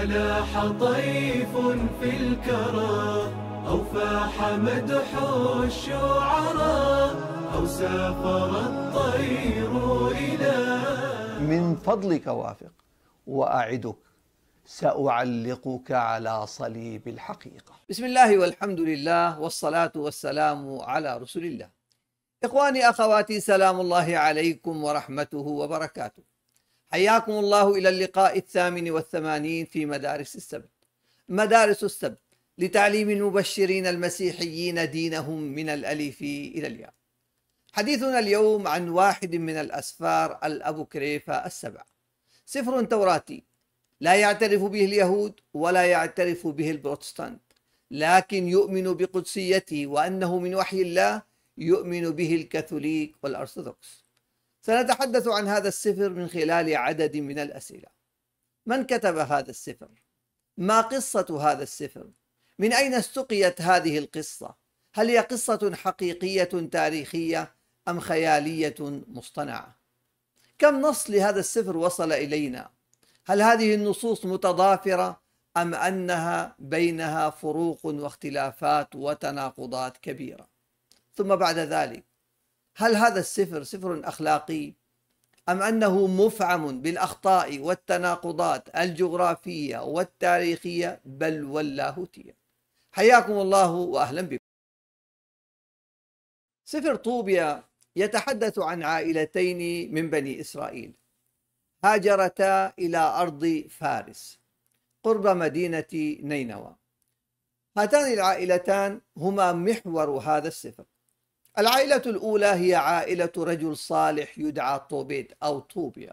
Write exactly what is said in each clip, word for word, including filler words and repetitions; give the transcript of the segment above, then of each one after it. فلاح طيف في الكرى، أو فاح مدح الشعراء، أو سافر الطير إلى من فضلك وافق وأعدك سأعلقك على صليب الحقيقة. بسم الله والحمد لله والصلاة والسلام على رسول الله. إخواني أخواتي، سلام الله عليكم ورحمته وبركاته. حياكم الله إلى اللقاء الثامن والثمانين في مدارس السبت. مدارس السبت لتعليم المبشرين المسيحيين دينهم من الألف إلى الياء. حديثنا اليوم عن واحد من الأسفار الابوكريفة السبعة، سفر توراتي لا يعترف به اليهود ولا يعترف به البروتستانت، لكن يؤمن بقدسيته وأنه من وحي الله، يؤمن به الكاثوليك والأرثوذكس. سنتحدث عن هذا السفر من خلال عدد من الأسئلة. من كتب هذا السفر؟ ما قصة هذا السفر؟ من أين استقيت هذه القصة؟ هل هي قصة حقيقية تاريخية أم خيالية مصطنعة؟ كم نص لهذا السفر وصل إلينا؟ هل هذه النصوص متضافرة أم أنها بينها فروق واختلافات وتناقضات كبيرة؟ ثم بعد ذلك، هل هذا السفر سفر أخلاقي أم أنه مفعم بالأخطاء والتناقضات الجغرافية والتاريخية بل واللاهوتية؟ حياكم الله وأهلا بكم. سفر طوبيا يتحدث عن عائلتين من بني إسرائيل هاجرتا إلى أرض فارس قرب مدينة نينوى. هاتان العائلتان هما محور هذا السفر. العائلة الأولى هي عائلة رجل صالح يدعى طوبيت أو طوبيا.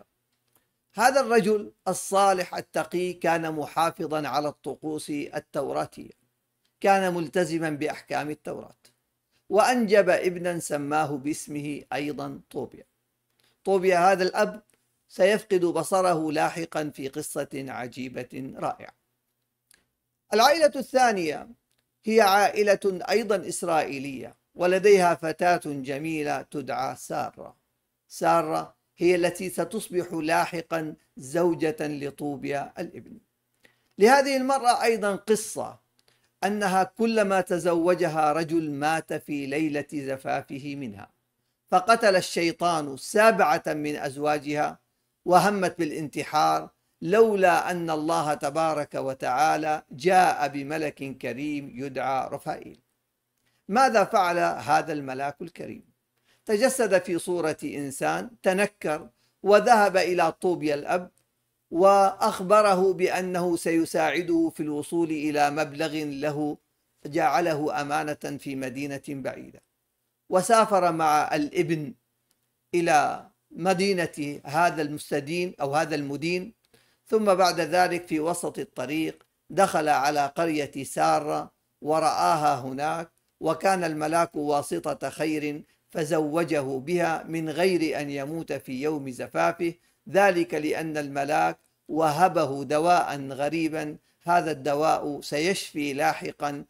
هذا الرجل الصالح التقي كان محافظا على الطقوس التوراتية، كان ملتزما بأحكام التوراة، وأنجب ابنا سماه باسمه أيضا طوبيا. طوبيا هذا الأب سيفقد بصره لاحقا في قصة عجيبة رائعة. العائلة الثانية هي عائلة أيضا إسرائيلية، ولديها فتاة جميلة تدعى سارة. سارة هي التي ستصبح لاحقا زوجة لطوبيا الابن. لهذه المرأة أيضا قصة، أنها كلما تزوجها رجل مات في ليلة زفافه منها، فقتل الشيطان سبعة من أزواجها وهمت بالانتحار، لولا أن الله تبارك وتعالى جاء بملك كريم يدعى رفائيل. ماذا فعل هذا الملاك الكريم؟ تجسد في صورة إنسان، تنكر وذهب إلى طوبيا الأب وأخبره بأنه سيساعده في الوصول إلى مبلغ له جعله أمانة في مدينة بعيدة، وسافر مع الابن إلى مدينة هذا المستدين أو هذا المدين. ثم بعد ذلك في وسط الطريق دخل على قرية سارة ورآها هناك، وكان الملاك واسطة خير فزوجه بها من غير أن يموت في يوم زفافه، ذلك لأن الملاك وهبه دواء غريبا، هذا الدواء سيشفي لاحقا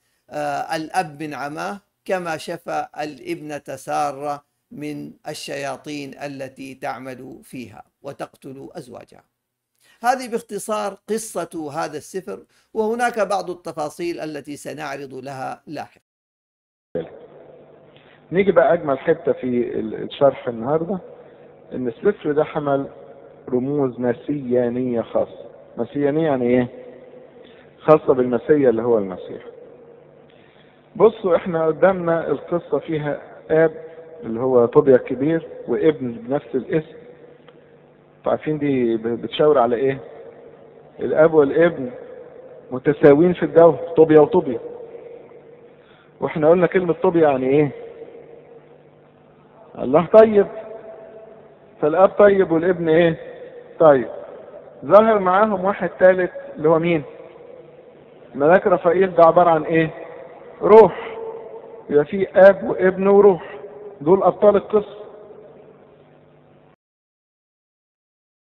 الأب من عماه كما شفى الابنة سارة من الشياطين التي تعمل فيها وتقتل أزواجها. هذه باختصار قصة هذا السفر، وهناك بعض التفاصيل التي سنعرض لها لاحقا. نيجي بقى أجمل حتة في الشرح النهاردة، إن السفر ده حمل رموز مسيانية خاصة. مسيانية يعني إيه؟ خاصة بالمسيا اللي هو المسيح. بصوا إحنا قدامنا القصة فيها آب اللي هو طوبيا الكبير وابن بنفس الاسم. عارفين دي بتشاور على إيه؟ الآب والابن متساويين في الجو، طوبيا وطوبيا. وإحنا قلنا كلمة طوبيا يعني إيه؟ الله طيب. فالآب طيب والابن إيه؟ طيب. ظهر معاهم واحد ثالث اللي هو مين؟ ملاك رفائيل. ده عبارة عن إيه؟ روح. يبقى في آب وابن وروح، دول أبطال القصة.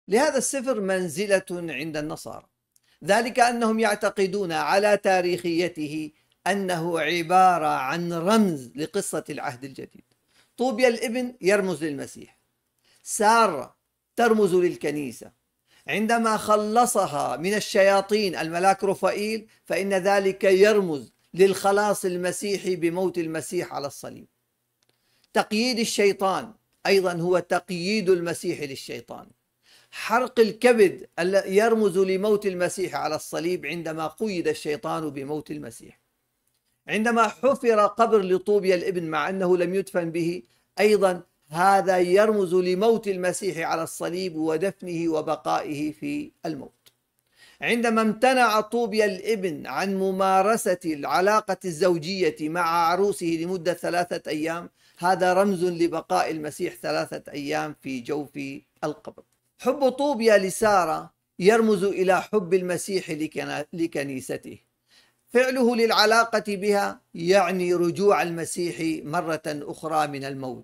لهذا السفر منزلة عند النصارى، ذلك أنهم يعتقدون على تاريخيته أنه عبارة عن رمز لقصة العهد الجديد. طوبيا الابن يرمز للمسيح، سارة ترمز للكنيسة، عندما خلصها من الشياطين الملاك رفائيل فإن ذلك يرمز للخلاص المسيحي بموت المسيح على الصليب. تقييد الشيطان أيضا هو تقييد المسيح للشيطان. حرق الكبد يرمز لموت المسيح على الصليب عندما قيد الشيطان بموت المسيح. عندما حفر قبر لطوبيا الابن مع أنه لم يدفن به أيضا هذا يرمز لموت المسيح على الصليب ودفنه وبقائه في الموت. عندما امتنع طوبيا الابن عن ممارسة العلاقة الزوجية مع عروسه لمدة ثلاثة أيام هذا رمز لبقاء المسيح ثلاثة أيام في جوف القبر. حب طوبيا لسارة يرمز إلى حب المسيح لكنيسته. فعله للعلاقة بها يعني رجوع المسيح مرة أخرى من الموت.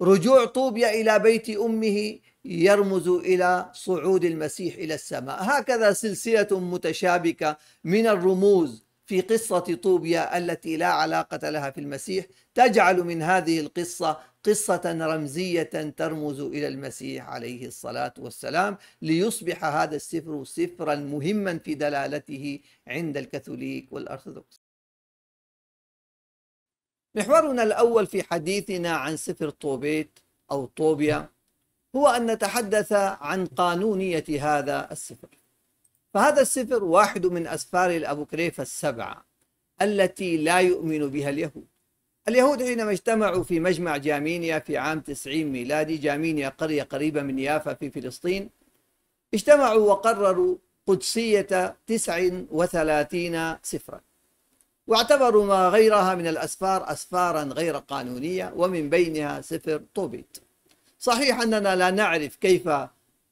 رجوع طوبيا إلى بيت أمه يرمز إلى صعود المسيح إلى السماء. هكذا سلسلة متشابكة من الرموز في قصة طوبيا التي لا علاقة لها في المسيح تجعل من هذه القصة قصة رمزية ترمز إلى المسيح عليه الصلاة والسلام، ليصبح هذا السفر سفرا مهما في دلالته عند الكاثوليك والأرثوذكس. محورنا الأول في حديثنا عن سفر طوبيت أو طوبيا هو أن نتحدث عن قانونية هذا السفر. فهذا السفر واحد من أسفار الابوكريفة السبعة التي لا يؤمن بها اليهود. اليهود حينما اجتمعوا في مجمع جامينيا في عام تسعين ميلادي، جامينيا قرية قريبة من يافا في فلسطين، اجتمعوا وقرروا قدسية تسع وثلاثين سفرا، واعتبروا ما غيرها من الأسفار أسفارا غير قانونية ومن بينها سفر طوبيت. صحيح أننا لا نعرف كيف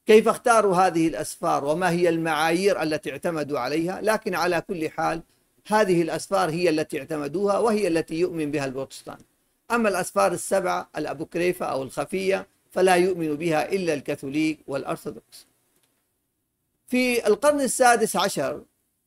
كيف اختاروا هذه الأسفار وما هي المعايير التي اعتمدوا عليها، لكن على كل حال هذه الأسفار هي التي اعتمدوها وهي التي يؤمن بها البروتستانت. أما الأسفار السبعة الأبوكريفة أو الخفية فلا يؤمن بها إلا الكاثوليك والأرثوذكس. في القرن السادس عشر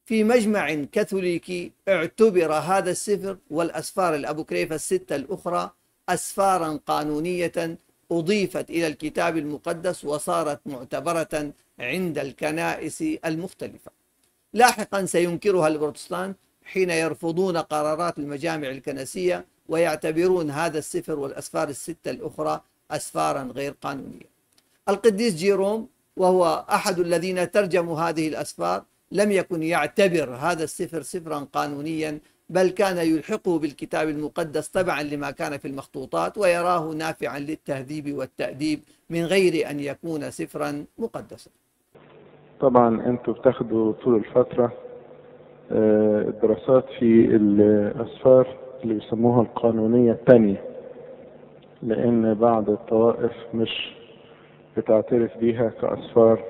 في مجمع كاثوليكي اعتبر هذا السفر والأسفار الأبوكريفة الستة الأخرى أسفارا قانونية أضيفت إلى الكتاب المقدس وصارت معتبرة عند الكنائس المختلفة. لاحقا سينكرها البروتستانت حين يرفضون قرارات المجامع الكنسية ويعتبرون هذا السفر والأسفار الستة الأخرى أسفارا غير قانونية. القديس جيروم وهو أحد الذين ترجموا هذه الأسفار لم يكن يعتبر هذا السفر سفرا قانونيا، بل كان يلحقه بالكتاب المقدس طبعا لما كان في المخطوطات ويراه نافعا للتهذيب والتأديب من غير أن يكون سفرا مقدسا. طبعا انتوا بتاخدوا طول الفترة الدراسات في الأسفار اللي بيسموها القانونية الثانية، لأن بعض الطوائف مش بتعترف بيها كأسفار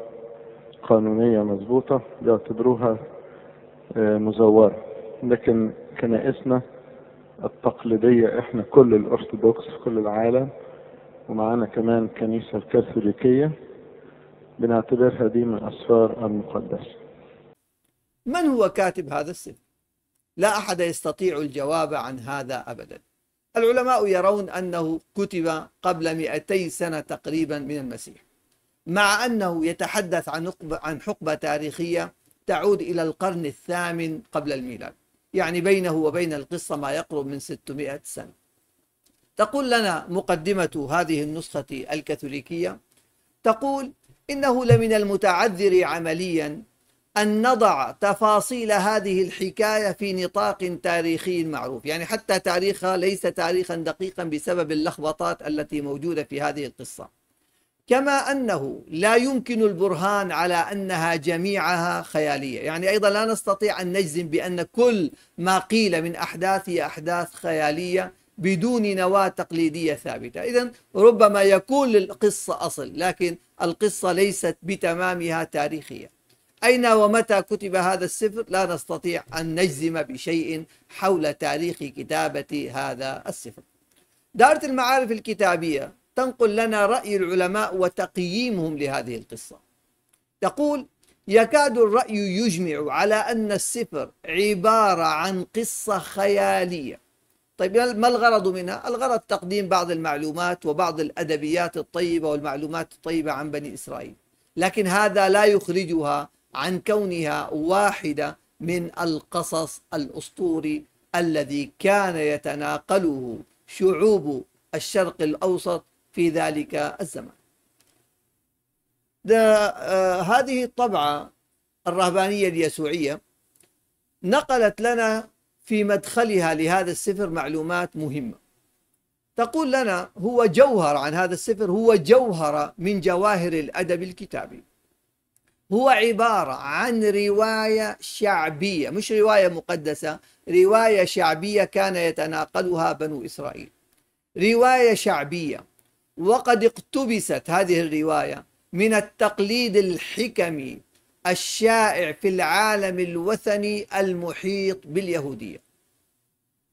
قانونية مضبوطة، بيعتبروها مزورة. لكن كنائسنا التقليدية احنا كل الأرثوذكس في كل العالم ومعانا كمان الكنيسة الكاثوليكية بنعتبرها دي من أسفار المقدسة. من هو كاتب هذا السفر؟ لا أحد يستطيع الجواب عن هذا أبدا. العلماء يرون أنه كتب قبل مئتي سنة تقريبا من المسيح، مع أنه يتحدث عن عن حقبة تاريخية تعود إلى القرن الثامن قبل الميلاد، يعني بينه وبين القصة ما يقرب من ستمائة سنة. تقول لنا مقدمة هذه النسخة الكاثوليكية، تقول إنه لمن المتعذر عمليا أن نضع تفاصيل هذه الحكاية في نطاق تاريخي معروف، يعني حتى تاريخها ليس تاريخا دقيقا بسبب اللخبطات التي موجودة في هذه القصة. كما أنه لا يمكن البرهان على أنها جميعها خيالية، يعني أيضا لا نستطيع أن نجزم بأن كل ما قيل من أحداث هي أحداث خيالية بدون نواة تقليدية ثابتة. إذن ربما يكون للقصة أصل لكن القصة ليست بتمامها تاريخية. أين ومتى كتب هذا السفر؟ لا نستطيع أن نجزم بشيء حول تاريخ كتابة هذا السفر. دائرة المعارف الكتابية تنقل لنا رأي العلماء وتقييمهم لهذه القصة. تقول يكاد الرأي يجمع على أن السفر عبارة عن قصة خيالية. طيب ما الغرض منها؟ الغرض تقديم بعض المعلومات وبعض الأدبيات الطيبة والمعلومات الطيبة عن بني إسرائيل، لكن هذا لا يخرجها عن كونها واحدة من القصص الأسطوري الذي كان يتناقله شعوب الشرق الأوسط في ذلك الزمان. آه هذه الطبعة الرهبانية اليسوعية نقلت لنا في مدخلها لهذا السفر معلومات مهمة. تقول لنا هو جوهر عن هذا السفر، هو جوهر من جواهر الأدب الكتابي، هو عبارة عن رواية شعبية، مش رواية مقدسة، رواية شعبية كان يتناقلها بنو إسرائيل، رواية شعبية. وقد اقتبست هذه الرواية من التقليد الحكمي الشائع في العالم الوثني المحيط باليهودية.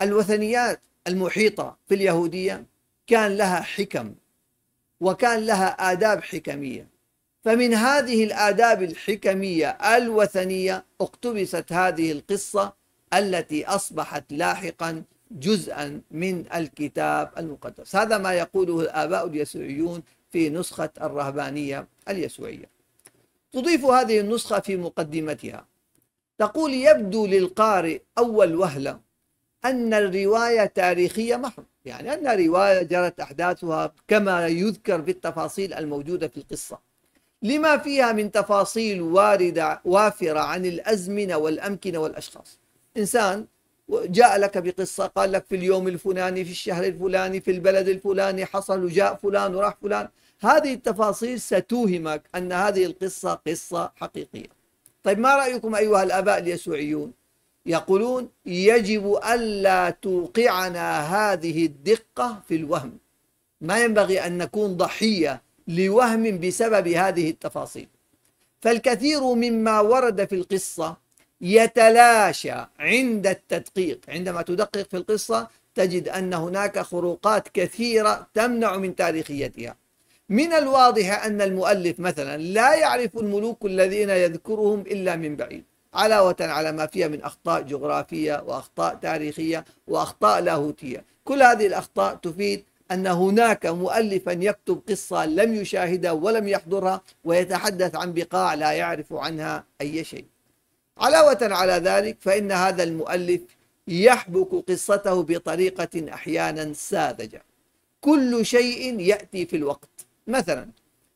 الوثنيات المحيطة في اليهودية كان لها حكم وكان لها آداب حكمية، فمن هذه الآداب الحكمية الوثنية اقتبست هذه القصة التي أصبحت لاحقا جزءا من الكتاب المقدس. هذا ما يقوله الآباء اليسوعيون في نسخة الرهبانية اليسوعية. تضيف هذه النسخة في مقدمتها، تقول: يبدو للقارئ أول وهلة أن الرواية تاريخية محض، يعني أن رواية جرت أحداثها كما يذكر بالتفاصيل الموجودة في القصة، لما فيها من تفاصيل واردة وافرة عن الأزمنة والأمكنة والأشخاص. إنسان جاء لك بقصة، قال لك في اليوم الفلاني في الشهر الفلاني في البلد الفلاني حصل وجاء فلان وراح فلان، هذه التفاصيل ستوهمك أن هذه القصة قصة حقيقية. طيب ما رأيكم أيها الآباء اليسوعيون؟ يقولون يجب ألا توقعنا هذه الدقة في الوهم، ما ينبغي أن نكون ضحية لوهم بسبب هذه التفاصيل. فالكثير مما ورد في القصة يتلاشى عند التدقيق، عندما تدقق في القصة تجد أن هناك خروقات كثيرة تمنع من تاريخيتها. من الواضح أن المؤلف مثلا لا يعرف الملوك الذين يذكرهم إلا من بعيد، علاوة على ما فيها من أخطاء جغرافية وأخطاء تاريخية وأخطاء لاهوتية. كل هذه الأخطاء تفيد أن هناك مؤلفا يكتب قصة لم يشاهدها ولم يحضرها، ويتحدث عن بقاع لا يعرف عنها أي شيء. علاوة على ذلك فإن هذا المؤلف يحبك قصته بطريقة أحيانا ساذجة، كل شيء يأتي في الوقت. مثلا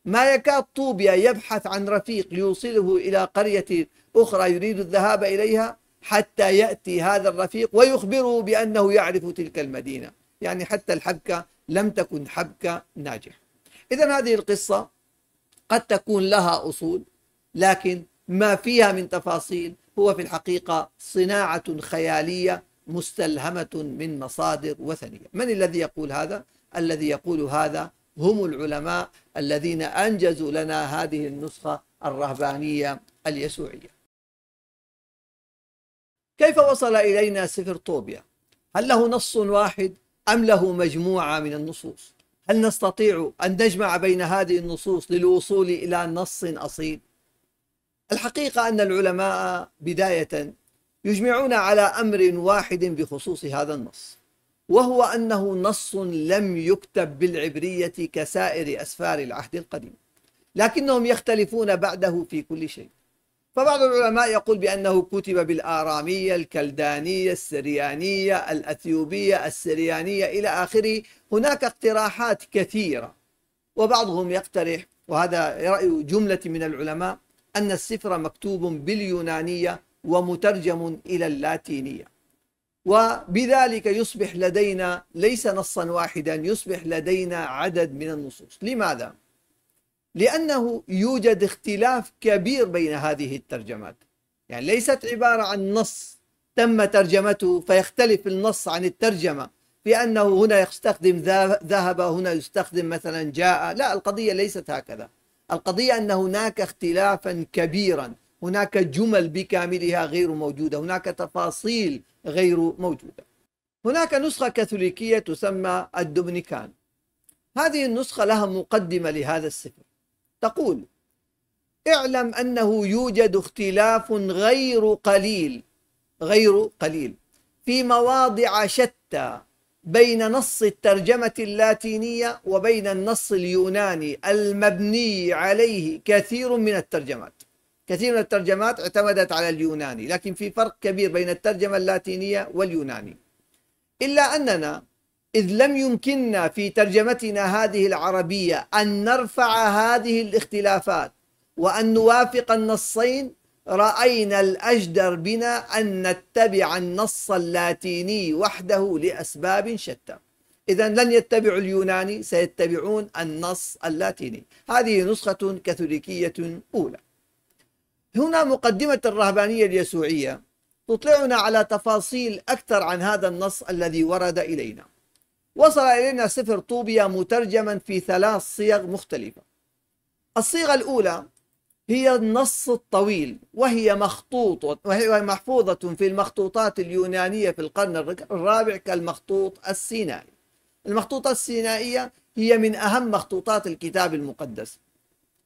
ما يكاد طوبيا يبحث عن رفيق ليوصله إلى قرية أخرى يريد الذهاب إليها حتى يأتي هذا الرفيق ويخبره بأنه يعرف تلك المدينة، يعني حتى الحبكة لم تكن حبكة ناجحة. إذن هذه القصة قد تكون لها أصول، لكن ما فيها من تفاصيل هو في الحقيقة صناعة خيالية مستلهمة من مصادر وثنية. من الذي يقول هذا؟ الذي يقول هذا هم العلماء الذين أنجزوا لنا هذه النسخة الرهبانية اليسوعية. كيف وصل إلينا سفر طوبيا؟ هل له نص واحد أم له مجموعة من النصوص؟ هل نستطيع أن نجمع بين هذه النصوص للوصول إلى نص أصيل؟ الحقيقة أن العلماء بداية يجمعون على أمر واحد بخصوص هذا النص، وهو أنه نص لم يكتب بالعبرية كسائر أسفار العهد القديم، لكنهم يختلفون بعده في كل شيء. فبعض العلماء يقول بأنه كتب بالآرامية، الكلدانية، السريانية، الأثيوبية، السريانية إلى آخره. هناك اقتراحات كثيرة، وبعضهم يقترح، وهذا رأي جملة من العلماء، أن السفر مكتوب باليونانية ومترجم إلى اللاتينية، وبذلك يصبح لدينا ليس نصا واحدا، يصبح لدينا عدد من النصوص. لماذا؟ لأنه يوجد اختلاف كبير بين هذه الترجمات، يعني ليست عبارة عن نص تم ترجمته فيختلف النص عن الترجمة، بأنه هنا يستخدم ذهب، هنا يستخدم مثلا جاء. لا، القضية ليست هكذا. القضية أن هناك اختلافا كبيرا، هناك جمل بكاملها غير موجودة، هناك تفاصيل غير موجودة. هناك نسخة كاثوليكية تسمى الدومينيكان، هذه النسخة لها مقدمة لهذا السفر، تقول: اعلم أنه يوجد اختلاف غير قليل غير قليل في مواضع شتى بين نص الترجمة اللاتينية وبين النص اليوناني المبني عليه كثير من الترجمات. كثير من الترجمات اعتمدت على اليوناني، لكن في فرق كبير بين الترجمة اللاتينية واليوناني. إلا أننا إذ لم يمكننا في ترجمتنا هذه العربية أن نرفع هذه الاختلافات وأن نوافق النصين، رأينا الأجدر بنا أن نتبع النص اللاتيني وحده لأسباب شتى. إذا لن يتبعوا اليوناني، سيتبعون النص اللاتيني. هذه نسخة كاثوليكية أولى. هنا مقدمة الرهبانية اليسوعية تطلعنا على تفاصيل أكثر عن هذا النص الذي ورد إلينا. وصل إلينا سفر طوبيا مترجما في ثلاث صيغ مختلفة. الصيغة الأولى هي النص الطويل، وهي مخطوط وهي محفوظة في المخطوطات اليونانية في القرن الرابع كالمخطوط السينائي. المخطوطات السينائية هي من أهم مخطوطات الكتاب المقدس،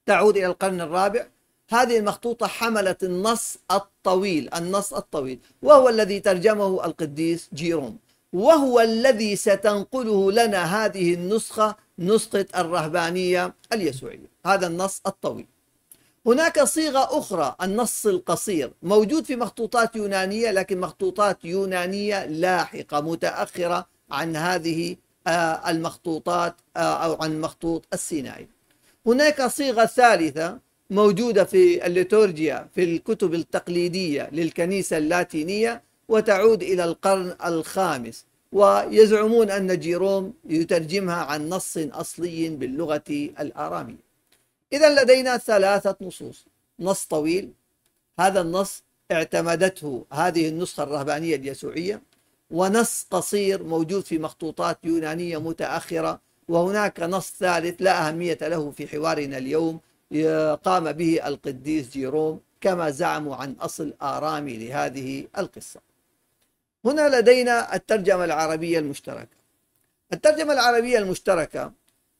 تعود إلى القرن الرابع. هذه المخطوطة حملت النص الطويل، النص الطويل وهو الذي ترجمه القديس جيروم، وهو الذي ستنقله لنا هذه النسخة، نسخة الرهبانية اليسوعية، هذا النص الطويل. هناك صيغة أخرى، النص القصير، موجود في مخطوطات يونانية، لكن مخطوطات يونانية لاحقة متأخرة عن هذه المخطوطات أو عن مخطوط السيناي. هناك صيغة ثالثة موجودة في الليتورجيا في الكتب التقليدية للكنيسة اللاتينية، وتعود إلى القرن الخامس، ويزعمون أن جيروم يترجمها عن نص أصلي باللغة الآرامية. إذا لدينا ثلاثة نصوص، نص طويل، هذا النص اعتمدته هذه النسخة الرهبانية اليسوعية، ونص قصير موجود في مخطوطات يونانية متأخرة، وهناك نص ثالث لا أهمية له في حوارنا اليوم قام به القديس جيروم كما زعموا عن أصل آرامي لهذه القصة. هنا لدينا الترجمة العربية المشتركة. الترجمة العربية المشتركة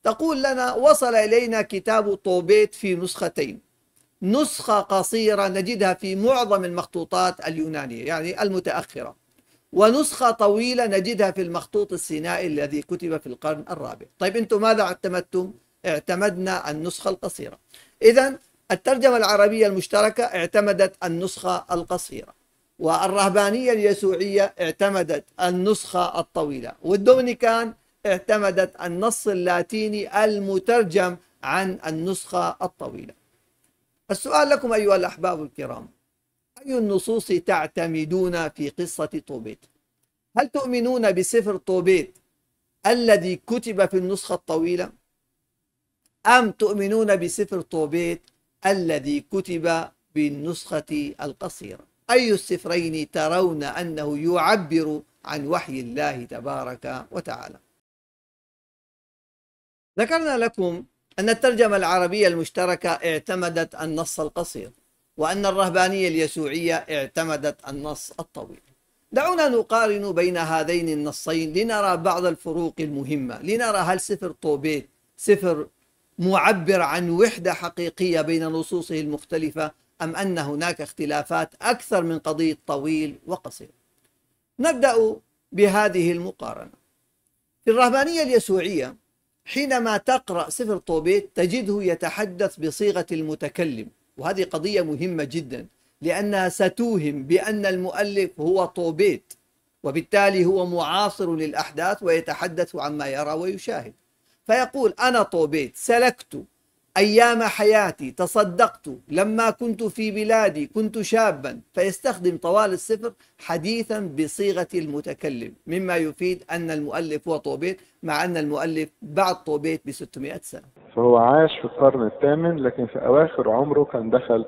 تقول لنا: وصل إلينا كتاب طوبيت في نسختين، نسخة قصيرة نجدها في معظم المخطوطات اليونانية يعني المتأخرة، ونسخة طويلة نجدها في المخطوط السينائي الذي كتب في القرن الرابع. طيب أنتم ماذا اعتمدتم؟ اعتمدنا النسخة القصيرة. إذن الترجمة العربية المشتركة اعتمدت النسخة القصيرة، والرهبانية اليسوعية اعتمدت النسخة الطويلة، والدومينيكان اعتمدت النص اللاتيني المترجم عن النسخة الطويلة. السؤال لكم أيها الأحباب الكرام: أي النصوص تعتمدون في قصة طوبيت؟ هل تؤمنون بسفر طوبيت الذي كتب في النسخة الطويلة؟ أم تؤمنون بسفر طوبيت الذي كتب بالنسخة القصيرة؟ أي السفرين ترون أنه يعبر عن وحي الله تبارك وتعالى؟ ذكرنا لكم أن الترجمة العربية المشتركة اعتمدت النص القصير، وأن الرهبانية اليسوعية اعتمدت النص الطويل. دعونا نقارن بين هذين النصين لنرى بعض الفروق المهمة، لنرى هل سفر طوبيت سفر معبر عن وحدة حقيقية بين نصوصه المختلفة، أم أن هناك اختلافات أكثر من قضية طويل وقصير. نبدأ بهذه المقارنة. في الرهبانية اليسوعية حينما تقرأ سفر طوبيت تجده يتحدث بصيغة المتكلم، وهذه قضية مهمة جدا لأنها ستوهم بأن المؤلف هو طوبيت، وبالتالي هو معاصر للأحداث ويتحدث عما يرى ويشاهد. فيقول: أنا طوبيت، سلكت أيام حياتي، تصدقت، لما كنت في بلادي كنت شابا. فيستخدم طوال السفر حديثا بصيغة المتكلم، مما يفيد أن المؤلف هو طوبيت، مع أن المؤلف بعد طوبيت بستمائة سنة. فهو عاش في القرن الثامن، لكن في أواخر عمره كان دخل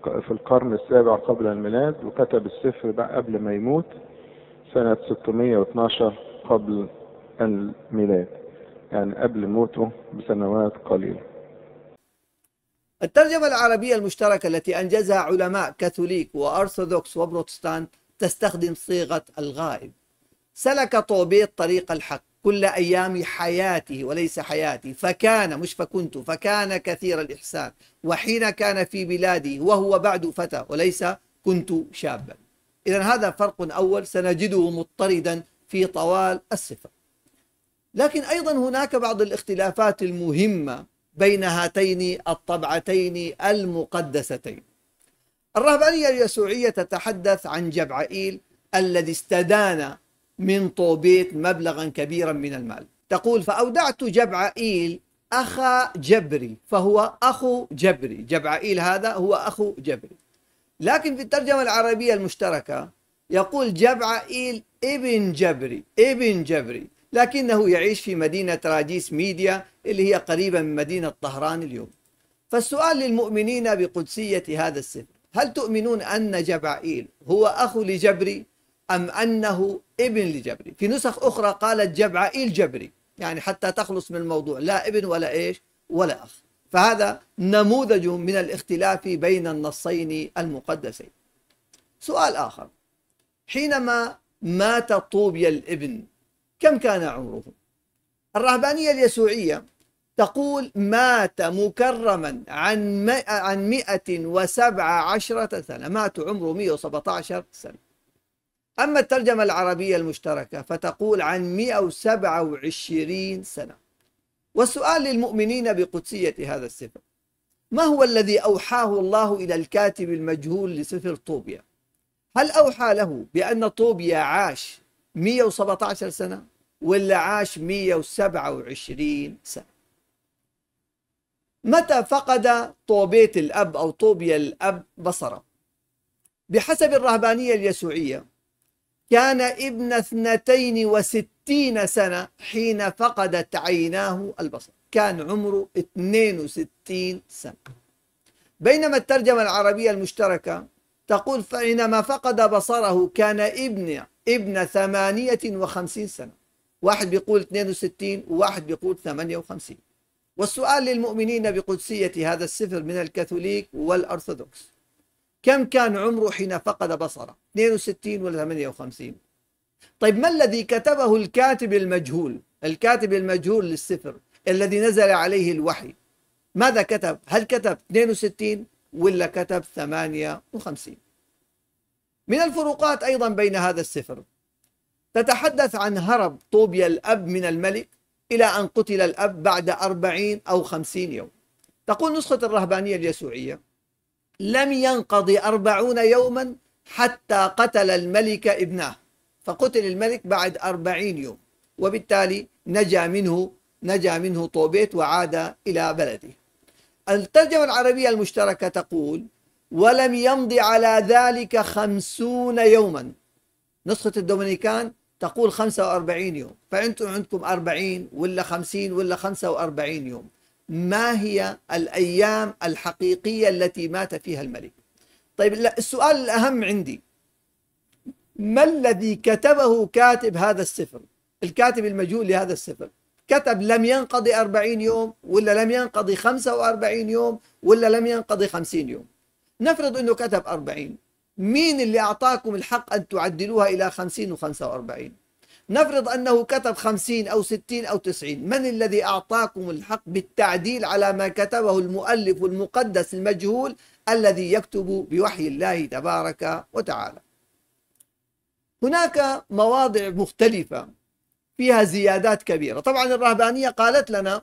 في القرن السابع قبل الميلاد، وكتب السفر بقى قبل ما يموت سنة ستمائة واثني عشر قبل الميلاد، يعني قبل موته بسنوات قليلة. الترجمة العربية المشتركة التي أنجزها علماء كاثوليك وأرثوذكس وبروتستانت تستخدم صيغة الغائب. سلك طوبيت طريق الحق كل أيام حياته، وليس حياتي، فكان مش فكنت، فكان كثير الإحسان، وحين كان في بلادي وهو بعد فتى، وليس كنت شابا. إذن هذا فرق أول سنجده مضطردا في طوال السفر. لكن أيضا هناك بعض الاختلافات المهمة بين هاتين الطبعتين المقدستين. الرهبانية اليسوعية تتحدث عن جبعائيل الذي استدان من طوبيت مبلغا كبيرا من المال. تقول: فأودعت جبعائيل أخا جبري، فهو أخو جبري، جبعائيل هذا هو أخو جبري. لكن في الترجمة العربية المشتركة يقول جبعائيل ابن جبري، ابن جبري، لكنه يعيش في مدينة راجيس ميديا اللي هي قريبة من مدينة طهران اليوم. فالسؤال للمؤمنين بقدسية هذا السفر: هل تؤمنون أن جبعائيل هو أخو لجبري أم أنه ابن لجبري؟ في نسخ أخرى قالت جبعائيل جبري، يعني حتى تخلص من الموضوع، لا ابن ولا إيش ولا أخ. فهذا نموذج من الاختلاف بين النصين المقدسين. سؤال آخر: حينما مات طوبيا الابن كم كان عمره؟ الرهبانية اليسوعية تقول: مات مكرما عن عن مئة وسبعة عشرة سنة، مات عمره مئة وسبعة عشر سنة. أما الترجمة العربية المشتركة فتقول عن مئة وسبعة وعشرين سنة. والسؤال للمؤمنين بقدسية هذا السفر: ما هو الذي أوحاه الله إلى الكاتب المجهول لسفر طوبيا؟ هل أوحى له بأن طوبيا عاش مئة وسبعة عشر سنة ولا عاش مئة وسبعة وعشرين سنة؟ متى فقد طوبيت الأب أو طوبيا الأب بصره؟ بحسب الرهبانية اليسوعية كان ابن اثنتين وستين سنة حين فقدت عيناه البصر، كان عمره اثنين وستين سنة. بينما الترجمة العربية المشتركة تقول: فإنما فقد بصره كان ابن ابن ثمانية وخمسين سنة. واحد بيقول اثنين وستين وواحد بيقول ثمانية وخمسين. والسؤال للمؤمنين بقدسية هذا السفر من الكاثوليك والأرثوذكس: كم كان عمره حين فقد بصره؟ اثنين وستين ولا ثمانية وخمسين؟ طيب، ما الذي كتبه الكاتب المجهول، الكاتب المجهول للسفر الذي نزل عليه الوحي؟ ماذا كتب؟ هل كتب اثنين وستين ولا كتب ثمانية وخمسين؟ من الفروقات أيضا بين هذا السفر: تتحدث عن هرب طوبيا الأب من الملك إلى أن قتل الأب بعد أربعين أو خمسين يوم. تقول نسخة الرهبانية اليسوعية: لم ينقضي أربعون يوما حتى قتل الملك ابنه، فقتل الملك بعد أربعين يوم، وبالتالي نجا منه نجا منه طوبيت وعاد إلى بلده. الترجمة العربية المشتركة تقول: ولم يمض على ذلك خمسون يوما. نسخة الدومينيكان تقول خمسة وأربعين يوم، فأنتم عندكم أربعين ولا خمسين ولا خمسة وأربعين يوم. ما هي الأيام الحقيقية التي مات فيها الملك؟ طيب، السؤال الأهم عندي: ما الذي كتبه كاتب هذا السفر، الكاتب المجهول لهذا السفر؟ كتب لم ينقضي أربعين يوم ولا لم ينقضي خمسة وأربعين يوم ولا لم ينقضي خمسين يوم؟ نفرض أنه كتب أربعين، مين اللي أعطاكم الحق أن تعدلوها إلى خمسين وخمسة وأربعين؟ نفرض أنه كتب خمسين أو ستين أو تسعين، من الذي أعطاكم الحق بالتعديل على ما كتبه المؤلف المقدس المجهول الذي يكتب بوحي الله تبارك وتعالى؟ هناك مواضع مختلفة فيها زيادات كبيرة. طبعا الرهبانية قالت لنا: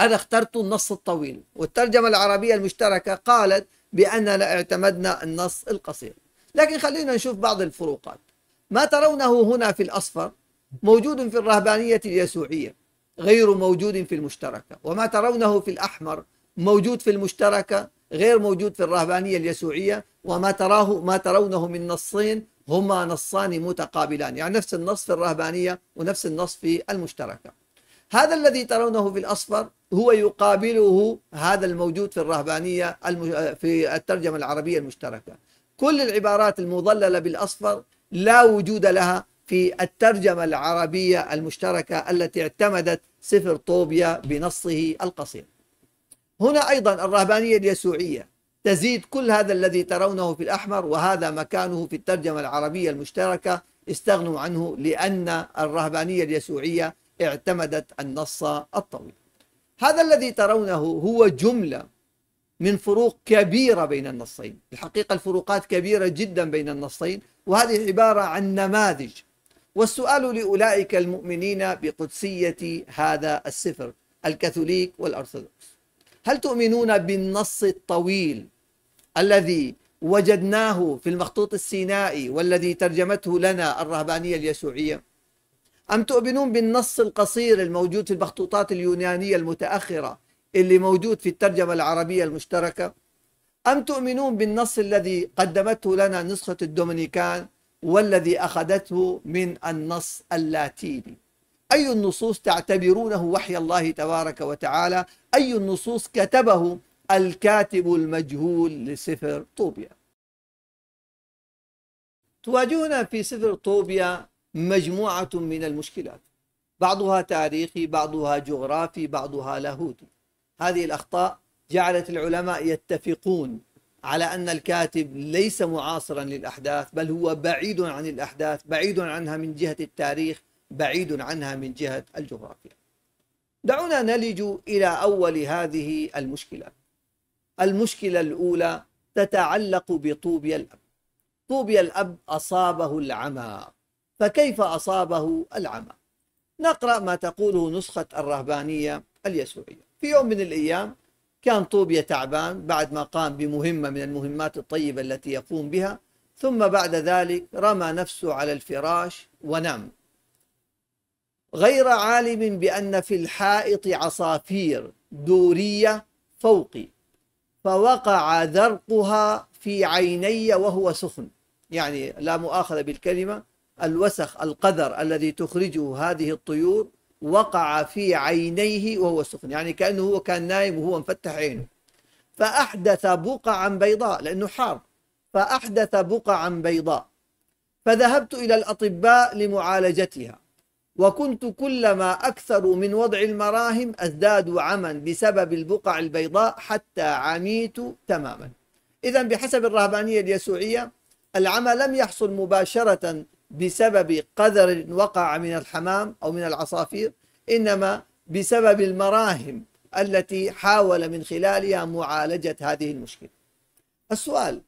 أنا اخترت النص الطويل، والترجمة العربية المشتركة قالت بأننا اعتمدنا النص القصير. لكن خلينا نشوف بعض الفروقات. ما ترونه هنا في الأصفر موجود في الرهبانية اليسوعية غير موجود في المشتركة، وما ترونه في الأحمر موجود في المشتركة غير موجود في الرهبانية اليسوعية، وما تراه ما ترونه من نصين هما نصان متقابلان، يعني نفس النص في الرهبانية ونفس النص في المشتركة. هذا الذي ترونه في الأصفر هو يقابله هذا الموجود في الرهبانية في الترجمة العربية المشتركة. كل العبارات المضللة بالأصفر لا وجود لها في الترجمة العربية المشتركة التي اعتمدت سفر طوبيا بنصه القصير. هنا أيضا الرهبانية اليسوعية تزيد كل هذا الذي ترونه في الأحمر، وهذا مكانه في الترجمة العربية المشتركة، استغنوا عنه لأن الرهبانية اليسوعية اعتمدت النص الطويل. هذا الذي ترونه هو جملة من فروق كبيرة بين النصين. الحقيقة الفروقات كبيرة جدا بين النصين، وهذه عبارة عن نماذج. والسؤال لأولئك المؤمنين بقدسية هذا السفر الكاثوليك والأرثوذكس: هل تؤمنون بالنص الطويل الذي وجدناه في المخطوط السينائي والذي ترجمته لنا الرهبانية اليسوعية؟ أم تؤمنون بالنص القصير الموجود في المخطوطات اليونانية المتأخرة اللي موجود في الترجمة العربية المشتركة؟ أم تؤمنون بالنص الذي قدمته لنا نسخة الدومينيكان والذي أخذته من النص اللاتيني؟ أي النصوص تعتبرونه وحي الله تبارك وتعالى؟ أي النصوص كتبه الكاتب المجهول لسفر طوبيا؟ تواجهنا في سفر طوبيا مجموعة من المشكلات، بعضها تاريخي، بعضها جغرافي، بعضها لاهوتي. هذه الأخطاء جعلت العلماء يتفقون على أن الكاتب ليس معاصرا للأحداث، بل هو بعيد عن الأحداث، بعيد عنها من جهة التاريخ، بعيد عنها من جهة الجغرافيا. دعونا نلج إلى أول هذه المشكلات. المشكلة الأولى تتعلق بطوبيا الأب. طوبيا الأب أصابه العمى، فكيف أصابه العمى؟ نقرأ ما تقوله نسخة الرهبانية اليسوعية: في يوم من الأيام كان طوبيا تعبان بعد ما قام بمهمة من المهمات الطيبة التي يقوم بها، ثم بعد ذلك رمى نفسه على الفراش ونام، غير عالم بأن في الحائط عصافير دورية فوقي، فوقع ذرقها في عيني وهو سخن. يعني لا مؤاخذة بالكلمة، الوسخ، القذر الذي تخرجه هذه الطيور وقع في عينيه وهو سخن، يعني كأنه هو كان نايم وهو مفتح عينه، فأحدث بقعا بيضاء، لأنه حار، فأحدث بقعا بيضاء، فذهبت إلى الأطباء لمعالجتها، وكنت كلما أكثر من وضع المراهم أزداد عمى بسبب البقع البيضاء حتى عميت تماما. إذا بحسب الرهبانية اليسوعية العمى لم يحصل مباشرة بسبب قذر وقع من الحمام أو من العصافير، إنما بسبب المراهم التي حاول من خلالها معالجة هذه المشكلة. السؤال: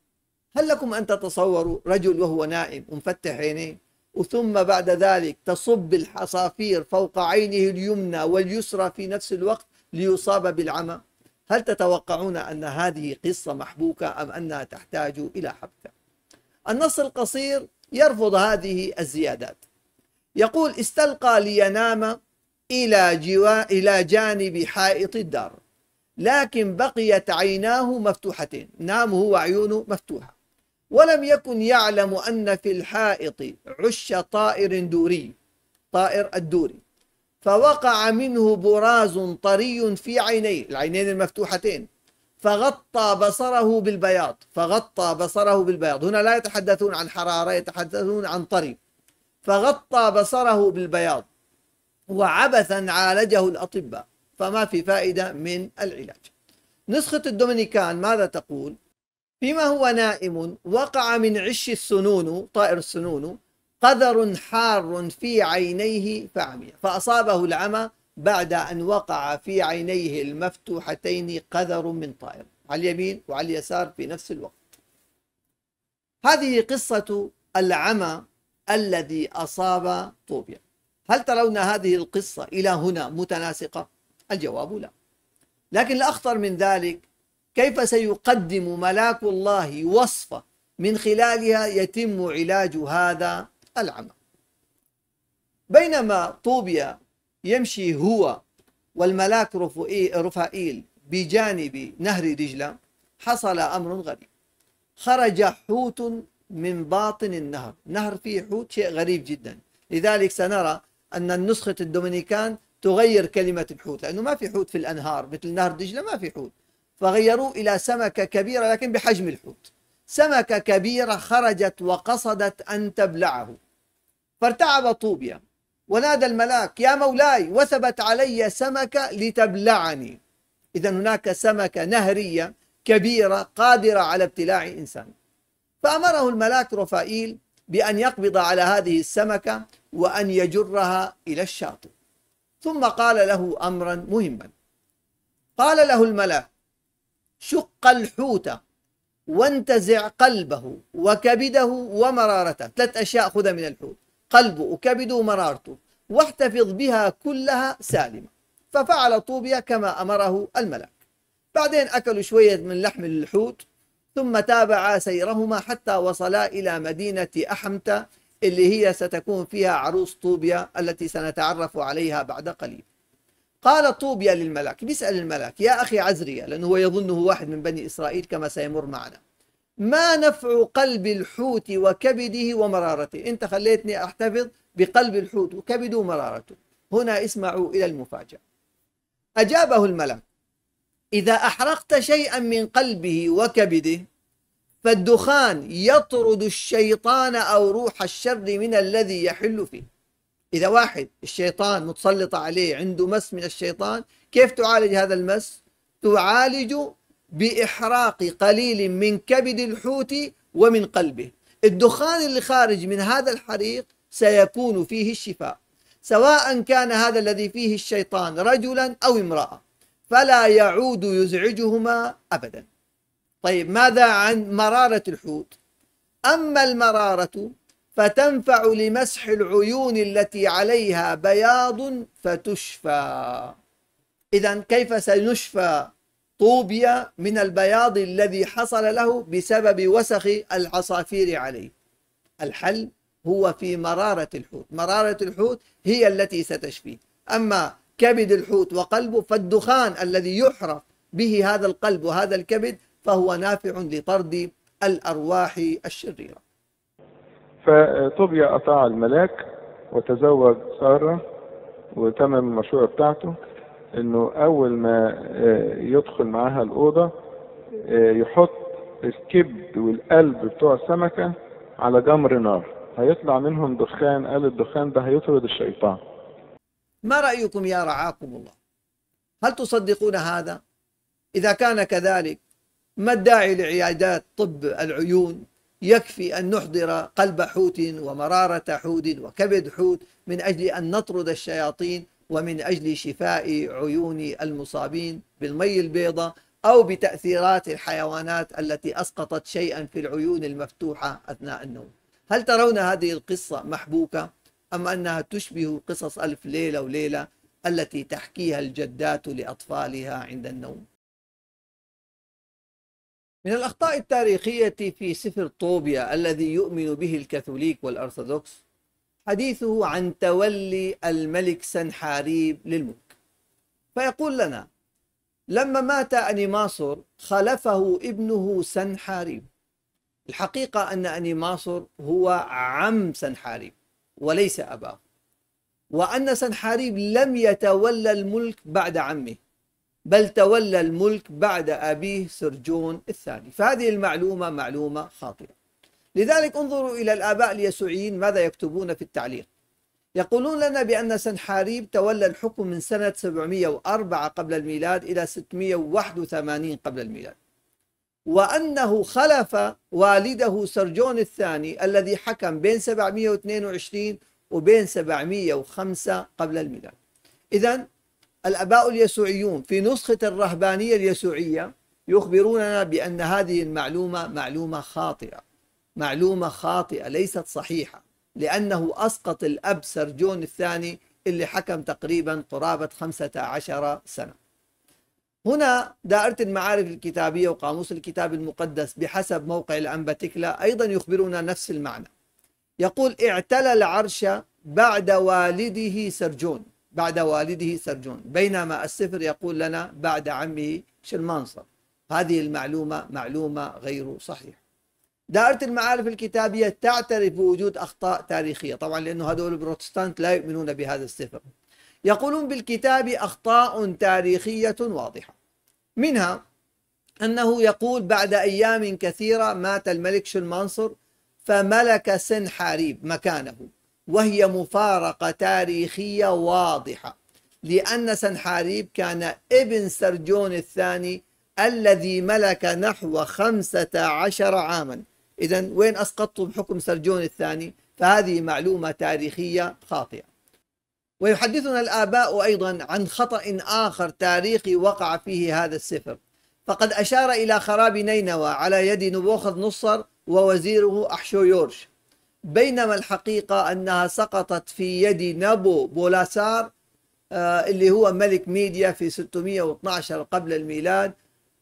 هل لكم أن تتصوروا رجل وهو نائم ومفتح عينيه، وثم بعد ذلك تصب العصافير فوق عينه اليمنى واليسرى في نفس الوقت ليصاب بالعمى؟ هل تتوقعون أن هذه قصة محبوكة أم أنها تحتاج إلى حبكة؟ النص القصير يرفض هذه الزيادات، يقول: استلقى لينام إلى جوا... إلى جانب حائط الدار، لكن بقيت عيناه مفتوحتين، نام هو عيونه مفتوحة، ولم يكن يعلم أن في الحائط عش طائر دوري، طائر الدوري، فوقع منه براز طري في عينيه، العينين المفتوحتين، فغطى بصره بالبياض، فغطى بصره بالبياض، هنا لا يتحدثون عن حرارة، يتحدثون عن طري، فغطى بصره بالبياض، وعبثا عالجه الأطباء، فما في فائدة من العلاج. نسخة الدومينيكان ماذا تقول؟ فيما هو نائم وقع من عش السنون، طائر السنون، قذر حار في عينيه فعمي، فأصابه العمى بعد أن وقع في عينيه المفتوحتين قذر من طائر، على اليمين وعلى اليسار في نفس الوقت. هذه قصة العمى الذي أصاب طوبيا. هل ترون هذه القصة إلى هنا متناسقة؟ الجواب لا. لكن الأخطر من ذلك، كيف سيقدم ملاك الله وصفة من خلالها يتم علاج هذا العمى؟ بينما طوبيا يمشي هو والملاك رفائيل بجانب نهر دجلة، حصل أمر غريب. خرج حوت من باطن النهر، نهر فيه حوت، شيء غريب جدا، لذلك سنرى أن نسخة الدومينيكان تغير كلمة الحوت، لأنه ما في حوت في الأنهار مثل نهر دجلة، ما في حوت، فغيروه إلى سمكة كبيرة لكن بحجم الحوت، سمكة كبيرة خرجت وقصدت أن تبلعه، فارتعب طوبيا ونادى الملاك: يا مولاي، وثبت علي سمكة لتبلعني. إذا هناك سمكة نهرية كبيرة قادرة على ابتلاع إنسان. فأمره الملاك رفائيل بأن يقبض على هذه السمكة وأن يجرها إلى الشاطئ، ثم قال له أمرا مهما. قال له الملاك: شق الحوت وانتزع قلبه وكبده ومرارته، ثلاث أشياء خذها من الحوت. قلبه وكبده ومرارته، واحتفظ بها كلها سالمة. ففعل طوبيا كما أمره الملاك. بعدين أكلوا شوية من لحم الحوت، ثم تابع سيرهما حتى وصلا إلى مدينة أحمتة اللي هي ستكون فيها عروس طوبيا التي سنتعرف عليها بعد قليل. قال طوبيا للملاك، بيسأل الملاك: يا أخي عزريا، لأنه هو يظنه واحد من بني إسرائيل كما سيمر معنا، ما نفع قلب الحوت وكبده ومرارته؟ أنت خليتني أحتفظ بقلب الحوت وكبده ومرارته. هنا اسمعوا إلى المفاجأة. أجابه الملاك: إذا أحرقت شيئا من قلبه وكبده فالدخان يطرد الشيطان أو روح الشر من الذي يحل فيه. إذا واحد الشيطان متسلط عليه، عنده مس من الشيطان، كيف تعالج هذا المس؟ تعالجه بإحراق قليل من كبد الحوت ومن قلبه. الدخان اللي خارج من هذا الحريق سيكون فيه الشفاء، سواء كان هذا الذي فيه الشيطان رجلا أو امرأة، فلا يعود يزعجهما أبدا. طيب، ماذا عن مرارة الحوت؟ أما المرارة فتنفع لمسح العيون التي عليها بياض فتشفى. إذن كيف سنشفى طوبيا من البياض الذي حصل له بسبب وسخ العصافير عليه؟ الحل هو في مرارة الحوت. مرارة الحوت هي التي ستشفيه. أما كبد الحوت وقلبه فالدخان الذي يحرق به هذا القلب وهذا الكبد فهو نافع لطرد الأرواح الشريرة. فطوبيا أطاع الملاك وتزوج سارة، وتمم المشروع بتاعته انه اول ما يدخل معاها الأوضة يحط الكبد والقلب بتوع السمكة على جمر نار، هيطلع منهم دخان. قال الدخان ده هيطرد الشيطان. ما رأيكم يا رعاكم الله؟ هل تصدقون هذا؟ إذا كان كذلك ما الداعي لعيادات طب العيون؟ يكفي أن نحضر قلب حوت ومرارة حوت وكبد حوت من أجل أن نطرد الشياطين، ومن أجل شفاء عيون المصابين بالمي البيضاء أو بتأثيرات الحيوانات التي أسقطت شيئا في العيون المفتوحة أثناء النوم. هل ترون هذه القصة محبوكة أم أنها تشبه قصص ألف ليلة وليلة التي تحكيها الجدات لأطفالها عند النوم؟ من الأخطاء التاريخية في سفر طوبيا الذي يؤمن به الكاثوليك والأرثوذكس حديثه عن تولي الملك سنحاريب للملك. فيقول لنا: لما مات أنيماصر خلفه ابنه سنحاريب. الحقيقة أن أنيماصر هو عم سنحاريب وليس أباه، وأن سنحاريب لم يتولى الملك بعد عمه، بل تولى الملك بعد أبيه سرجون الثاني. فهذه المعلومة معلومة خاطئة. لذلك انظروا إلى الآباء اليسوعيين ماذا يكتبون في التعليق. يقولون لنا بأن سنحاريب تولى الحكم من سنة سبعمئة وأربعة قبل الميلاد إلى ستمئة وواحد وثمانين قبل الميلاد، وأنه خلف والده سرجون الثاني الذي حكم بين سبعمئة واثنين وعشرين وبين سبعمئة وخمسة قبل الميلاد. إذن الآباء اليسوعيون في نسخة الرهبانية اليسوعية يخبروننا بأن هذه المعلومة معلومة خاطئة، معلومة خاطئة ليست صحيحة، لأنه أسقط الأب سرجون الثاني اللي حكم تقريبا قرابة خمسة عشر سنة. هنا دائرة المعارف الكتابية وقاموس الكتاب المقدس بحسب موقع الأنبا تكلا أيضا يخبرنا نفس المعنى. يقول: اعتلى العرش بعد والده سرجون، بعد والده سرجون، بينما السفر يقول لنا بعد عمه شلمنصر. هذه المعلومة معلومة غير صحيحة. دائرة المعارف الكتابية تعترف بوجود أخطاء تاريخية، طبعا لأنه هذول البروتستانت لا يؤمنون بهذا السفر. يقولون بالكتاب أخطاء تاريخية واضحة، منها أنه يقول بعد أيام كثيرة مات الملك شلمنصر فملك سنحاريب مكانه، وهي مفارقة تاريخية واضحة، لأن سنحاريب كان ابن سرجون الثاني الذي ملك نحو خمسة عشر عاما. إذن وين أسقطتم حكم سرجون الثاني؟ فهذه معلومة تاريخية خاطئة. ويحدثنا الآباء أيضا عن خطأ آخر تاريخي وقع فيه هذا السفر، فقد أشار إلى خراب نينوى على يد نبوخذ نصر ووزيره أحشويورش، بينما الحقيقة أنها سقطت في يد نبو بولاسار اللي هو ملك ميديا في ستمائة واثني عشر قبل الميلاد،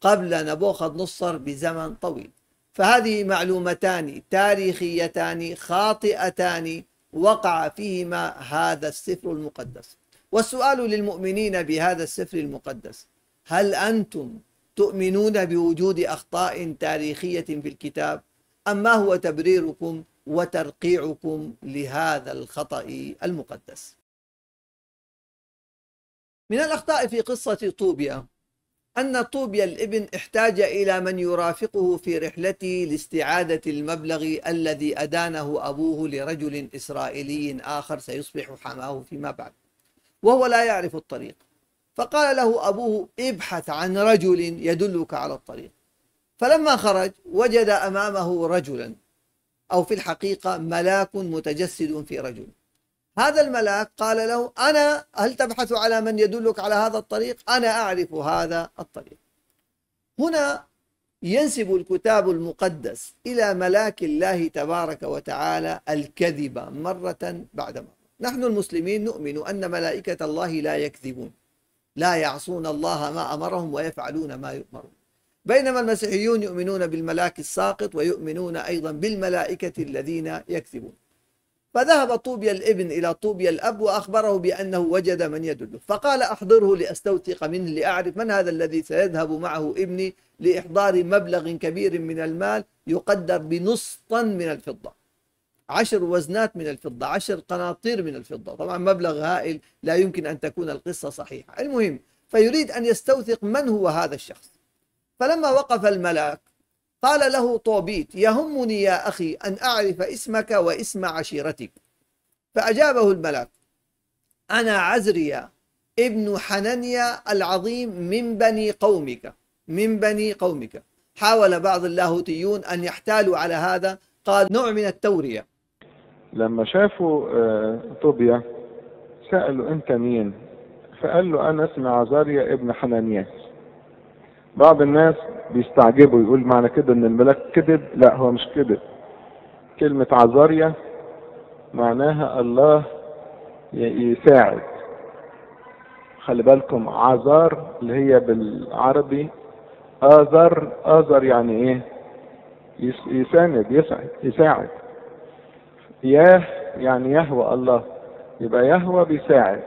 قبل نبوخذ نصر بزمن طويل. فهذه معلومتان تاريخيتان خاطئتان وقع فيهما هذا السفر المقدس. والسؤال للمؤمنين بهذا السفر المقدس: هل أنتم تؤمنون بوجود أخطاء تاريخية في الكتاب؟ أم ما هو تبريركم وترقيعكم لهذا الخطأ المقدس؟ من الأخطاء في قصة طوبيا أن طوبيا الابن احتاج إلى من يرافقه في رحلته لاستعادة المبلغ الذي أدانه أبوه لرجل إسرائيلي آخر سيصبح حماه فيما بعد، وهو لا يعرف الطريق. فقال له أبوه: ابحث عن رجل يدلك على الطريق. فلما خرج وجد أمامه رجلا، أو في الحقيقة ملاك متجسد في رجل. هذا الملاك قال له: أنا، هل تبحث على من يدلك على هذا الطريق؟ أنا أعرف هذا الطريق. هنا ينسب الكتاب المقدس إلى ملاك الله تبارك وتعالى الكذب مرة بعد مرة. نحن المسلمين نؤمن أن ملائكة الله لا يكذبون، لا يعصون الله ما أمرهم ويفعلون ما يؤمرون، بينما المسيحيون يؤمنون بالملاك الساقط ويؤمنون أيضا بالملائكة الذين يكذبون. فذهب طوبيا الابن إلى طوبيا الأب وأخبره بأنه وجد من يدله، فقال: أحضره لأستوثق منه لأعرف من هذا الذي سيذهب معه ابني لإحضار مبلغ كبير من المال يقدر بنصف طن من الفضة، عشر وزنات من الفضة، عشر قناطير من الفضة، طبعا مبلغ هائل لا يمكن أن تكون القصة صحيحة. المهم، فيريد أن يستوثق من هو هذا الشخص. فلما وقف الملاك قال له طوبيت: يهمني يا أخي أن أعرف اسمك واسم عشيرتك. فأجابه الملاك: أنا عزريا ابن حنانيا العظيم من بني قومك من بني قومك. حاول بعض اللاهوتيون أن يحتالوا على هذا، قال نوع من التورية. لما شافوا طوبيا سألوا: أنت مين؟ فقال له: أنا اسمي عزريا ابن حنانيا. بعض الناس بيستعجبوا، يقول معنى كده ان الملاك كذب. لا، هو مش كذب. كلمة عزريا معناها الله يساعد. خلي بالكم، عزار اللي هي بالعربي آزر، آزر يعني ايه؟ يساند، يساعد، يساعد. ياه يعني يهوى الله، يبقى يهوى بيساعد.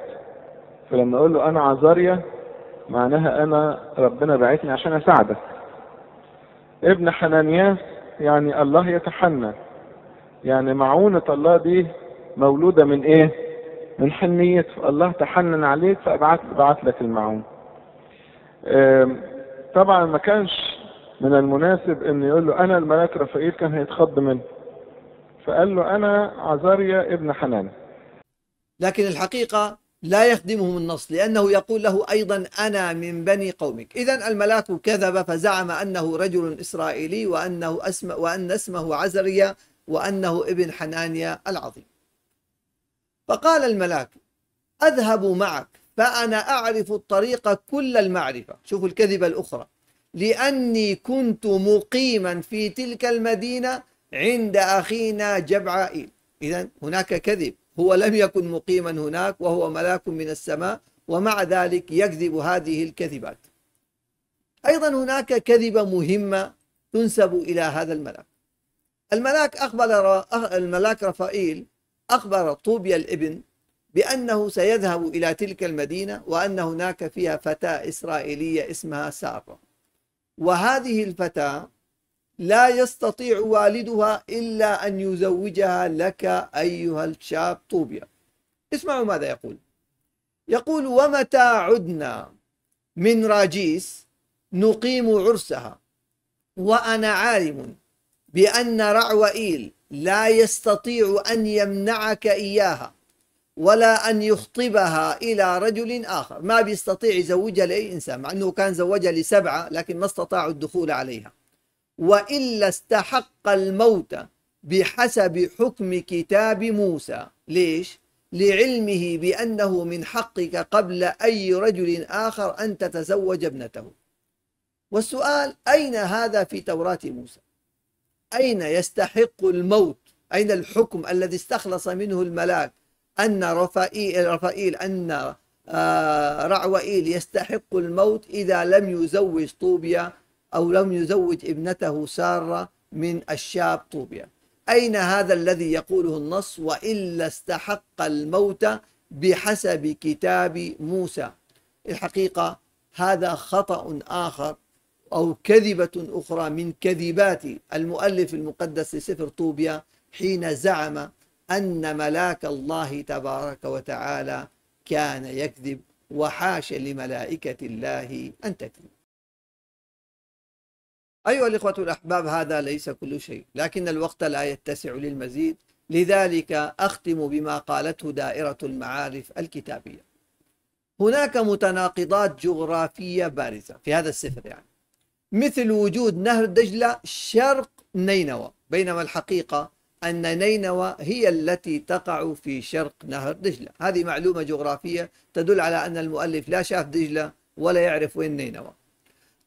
فلما اقول له انا عزريا معناها انا ربنا بعتني عشان اساعدك. ابن حنانيا يعني الله يتحنى، يعني معونة الله دي مولودة من ايه؟ من حنية. الله تحنن عليك فابعت بعت لك المعون. طبعا ما كانش من المناسب ان يقول له انا الملاك رفائيل، كان هيتخض منه. فقال له انا عزريا ابن حنانيا. لكن الحقيقة لا يخدمهم النص، لأنه يقول له أيضا أنا من بني قومك. إذن الملاك كذب، فزعم أنه رجل إسرائيلي وأنه اسم وأن اسمه عزريا وأنه ابن حنانيا العظيم. فقال الملاك: أذهب معك فأنا أعرف الطريق كل المعرفة. شوفوا الكذبة الأخرى: لأني كنت مقيما في تلك المدينة عند أخينا جبعائيل. إذن هناك كذب، هو لم يكن مقيما هناك وهو ملاك من السماء، ومع ذلك يكذب هذه الكذبات. أيضا هناك كذبة مهمة تنسب إلى هذا الملاك. الملاك أخبر الملاك رفائيل أخبر طوبيا الابن بأنه سيذهب إلى تلك المدينة وأن هناك فيها فتاة إسرائيلية اسمها سارة، وهذه الفتاة لا يستطيع والدها إلا أن يزوجها لك أيها الشاب طوبيا. اسمعوا ماذا يقول. يقول: ومتى عدنا من راجيس نقيم عرسها، وأنا عالم بأن رعوئيل لا يستطيع أن يمنعك إياها ولا أن يخطبها إلى رجل آخر. ما بيستطيع يزوجها لأي إنسان، مع أنه كان زوجها لسبعة لكن ما استطاعوا الدخول عليها. وإلا استحق الموت بحسب حكم كتاب موسى. ليش؟ لعلمه بأنه من حقك قبل أي رجل آخر أن تتزوج ابنته. والسؤال: أين هذا في توراة موسى؟ أين يستحق الموت أين الحكم الذي استخلص منه الملاك أن رفائيل, رفائيل أن رعوئيل يستحق الموت إذا لم يزوج طوبيا أو لم يزوج ابنته سارة من الشاب طوبيا؟ أين هذا الذي يقوله النص وإلا استحق الموت بحسب كتاب موسى؟ الحقيقة هذا خطأ آخر أو كذبة أخرى من كذبات المؤلف المقدس لسفر طوبيا حين زعم أن ملاك الله تبارك وتعالى كان يكذب، وحاش لملائكة الله أن تكذب. أيها الإخوة الأحباب، هذا ليس كل شيء، لكن الوقت لا يتسع للمزيد، لذلك أختم بما قالته دائرة المعارف الكتابية. هناك متناقضات جغرافية بارزة في هذا السفر، يعني مثل وجود نهر دجلة شرق نينوى، بينما الحقيقة أن نينوى هي التي تقع في شرق نهر دجلة. هذه معلومة جغرافية تدل على أن المؤلف لا شاف دجلة ولا يعرف وين نينوى.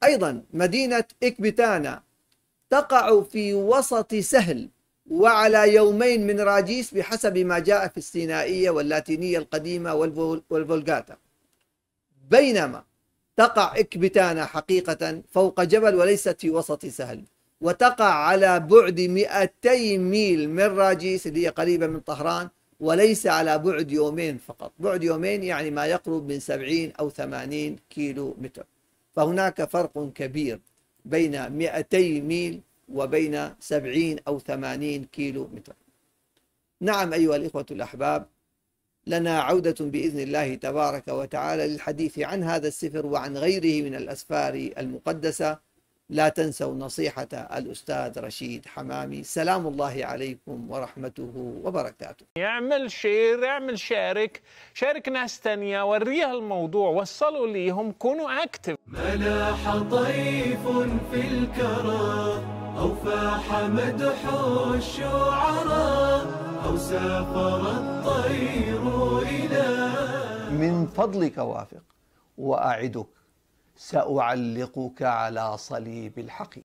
أيضا مدينة إكبتانا تقع في وسط سهل وعلى يومين من راجيس بحسب ما جاء في السينائية واللاتينية القديمة والفولغاتا، بينما تقع إكبتانا حقيقة فوق جبل وليست في وسط سهل، وتقع على بعد مئتي ميل من راجيس اللي هي قريبة من طهران، وليس على بعد يومين فقط. بعد يومين يعني ما يقرب من سبعين أو ثمانين كيلو متر، فهناك فرق كبير بين مئتي ميل وبين سبعين أو ثمانين كيلو متر. نعم أيها الإخوة الأحباب، لنا عودة بإذن الله تبارك وتعالى للحديث عن هذا السفر وعن غيره من الأسفار المقدسة. لا تنسوا نصيحة الأستاذ رشيد حمامي، سلام الله عليكم ورحمته وبركاته. يعمل شير، يعمل شارك، شارك ناس تانية، وريها الموضوع، وصلوا ليهم، كونوا أكتف. ملاح طيف في الكرى، أو فاح مدح الشعراء، أو سافر الطير إلى من فضلك وافق، وأعدك سأعلقك على صليب الحق.